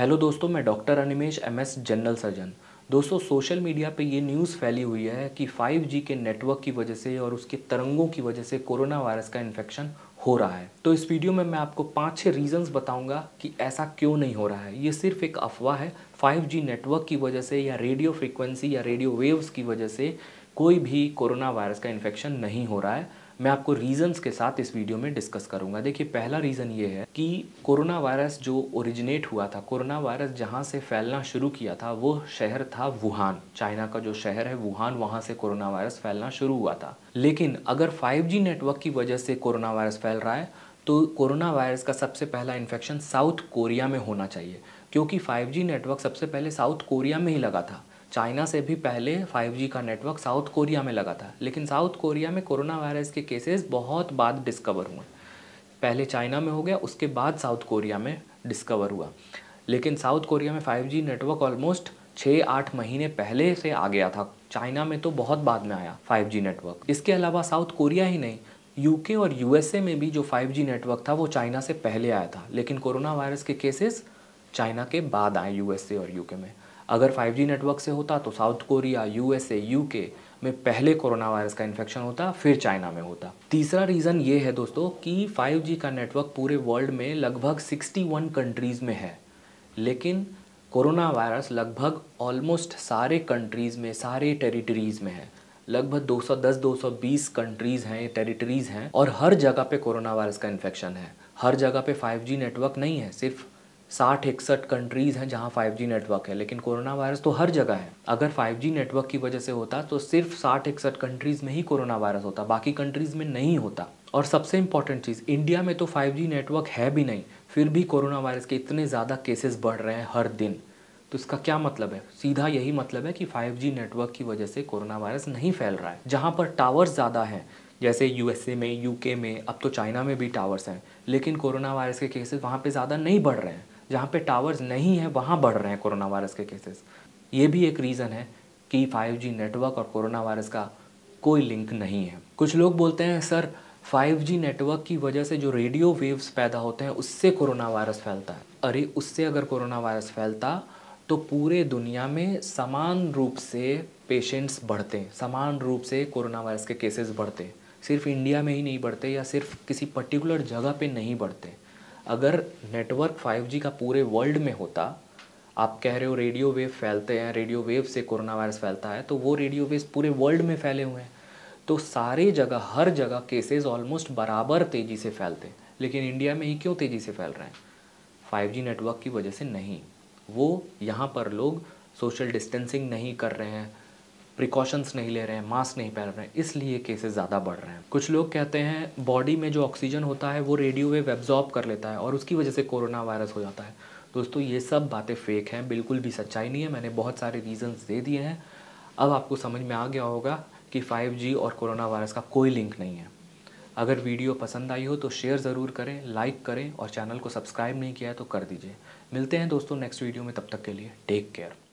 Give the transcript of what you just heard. Hello दोस्तों, मैं doctor Animesh MS general surgeon. दोस्तों, सोशल मीडिया पे ये न्यूज़ फैली हुई है कि 5G के नेटवर्क की वजह से और उसके तरंगों की वजह से कोरोना वायरस का इन्फेक्शन हो रहा है। तो इस वीडियो में मैं आपको 5-6 रीजंस बताऊंगा कि ऐसा क्यों नहीं हो रहा है। ये सिर्फ एक अफवाह है। 5G नेटवर्क की वजह से या रेडियो फ्रिक्वेंसी या रेडियो वेव्स की वजह से कोई भी कोरोना वायरस का इन्फेक्शन नहीं हो रहा है। मैं आपको रीजंस के साथ इस वीडियो में डिस्कस करूंगा। देखिए, पहला रीज़न ये है कि कोरोना वायरस जो ओरिजिनेट हुआ था, कोरोना वायरस जहां से फैलना शुरू किया था वो शहर था वुहान। चाइना का जो शहर है वुहान, वहां से कोरोना वायरस फैलना शुरू हुआ था। लेकिन अगर 5G नेटवर्क की वजह से कोरोना वायरस फैल रहा है तो कोरोना वायरस का सबसे पहला इन्फेक्शन साउथ कोरिया में होना चाहिए, क्योंकि 5G नेटवर्क सबसे पहले साउथ कोरिया में ही लगा था। चाइना से भी पहले 5G का नेटवर्क साउथ कोरिया में लगा था, लेकिन साउथ कोरिया में कोरोना वायरस के केसेस बहुत बाद डिस्कवर हुए। पहले चाइना में हो गया, उसके बाद साउथ कोरिया में डिस्कवर हुआ। लेकिन साउथ कोरिया में 5G नेटवर्क ऑलमोस्ट 6-8 महीने पहले से आ गया था। चाइना में तो बहुत बाद में आया 5G नेटवर्क। इसके अलावा साउथ कोरिया ही नहीं, UK और USA में भी जो 5G नेटवर्क था वो चाइना से पहले आया था, लेकिन कोरोना वायरस के केसेस चाइना के बाद आए USA और UK में। अगर 5G नेटवर्क से होता तो साउथ कोरिया, USA, UK में पहले कोरोना वायरस का इन्फेक्शन होता, फिर चाइना में होता। तीसरा रीज़न ये है दोस्तों कि 5G का नेटवर्क पूरे वर्ल्ड में लगभग 61 कंट्रीज़ में है, लेकिन कोरोना वायरस लगभग ऑलमोस्ट सारे कंट्रीज़ में, सारे टेरिटरीज़ में है। लगभग 210-220 कंट्रीज़ हैं, टेरिटरीज़ हैं, और हर जगह पे कोरोना वायरस का इन्फेक्शन है। हर जगह पे 5G नेटवर्क नहीं है, सिर्फ 60-61 कंट्रीज़ हैं जहां 5G नेटवर्क है, लेकिन कोरोना वायरस तो हर जगह है। अगर 5G नेटवर्क की वजह से होता तो सिर्फ 60-61 कंट्रीज़ में ही कोरोना वायरस होता, बाकी कंट्रीज़ में नहीं होता। और सबसे इम्पॉर्टेंट चीज़, इंडिया में तो 5G नेटवर्क है भी नहीं, फिर भी कोरोना वायरस के इतने ज़्यादा केसेस बढ़ रहे हैं हर दिन। तो इसका क्या मतलब है? सीधा यही मतलब है कि 5G नेटवर्क की वजह से कोरोना वायरस नहीं फैल रहा है। जहाँ पर टावर्स ज़्यादा हैं, जैसे USA में, UK में, अब तो चाइना में भी टावर्स हैं, लेकिन कोरोना वायरस के केसेस वहाँ पर ज़्यादा नहीं बढ़ रहे हैं। जहाँ पे टावर्स नहीं है वहाँ बढ़ रहे हैं कोरोना वायरस के केसेस। ये भी एक रीज़न है कि 5G नेटवर्क और कोरोना वायरस का कोई लिंक नहीं है। कुछ लोग बोलते हैं सर 5G नेटवर्क की वजह से जो रेडियो वेव्स पैदा होते हैं उससे कोरोना वायरस फैलता है। अरे, उससे अगर कोरोना वायरस फैलता तो पूरे दुनिया में समान रूप से पेशेंट्स बढ़ते, समान रूप से कोरोना वायरस के केसेस बढ़ते, सिर्फ इंडिया में ही नहीं बढ़ते या सिर्फ किसी पर्टिकुलर जगह पर नहीं बढ़ते। अगर नेटवर्क 5G का पूरे वर्ल्ड में होता, आप कह रहे हो रेडियो वेव फैलते हैं, रेडियो वेव से कोरोना वायरस फैलता है, तो वो रेडियो वेव्स पूरे वर्ल्ड में फैले हुए हैं, तो सारे जगह, हर जगह केसेस ऑलमोस्ट बराबर तेज़ी से फैलते हैं। लेकिन इंडिया में ही क्यों तेज़ी से फैल रहे हैं? 5G नेटवर्क की वजह से नहीं। वो यहाँ पर लोग सोशल डिस्टेंसिंग नहीं कर रहे हैं, प्रिकॉशंस नहीं ले रहे हैं, मास्क नहीं पहन रहे हैं, इसलिए केसेस ज़्यादा बढ़ रहे हैं। कुछ लोग कहते हैं बॉडी में जो ऑक्सीजन होता है वो रेडियो वेव एब्जॉर्ब कर लेता है और उसकी वजह से कोरोना वायरस हो जाता है। दोस्तों, ये सब बातें फेक हैं, बिल्कुल भी सच्चाई नहीं है। मैंने बहुत सारे रीजंस दे दिए हैं। अब आपको समझ में आ गया होगा कि 5G और कोरोना वायरस का कोई लिंक नहीं है। अगर वीडियो पसंद आई हो तो शेयर ज़रूर करें, लाइक करें, और चैनल को सब्सक्राइब नहीं किया है तो कर दीजिए। मिलते हैं दोस्तों नेक्स्ट वीडियो में, तब तक के लिए टेक केयर।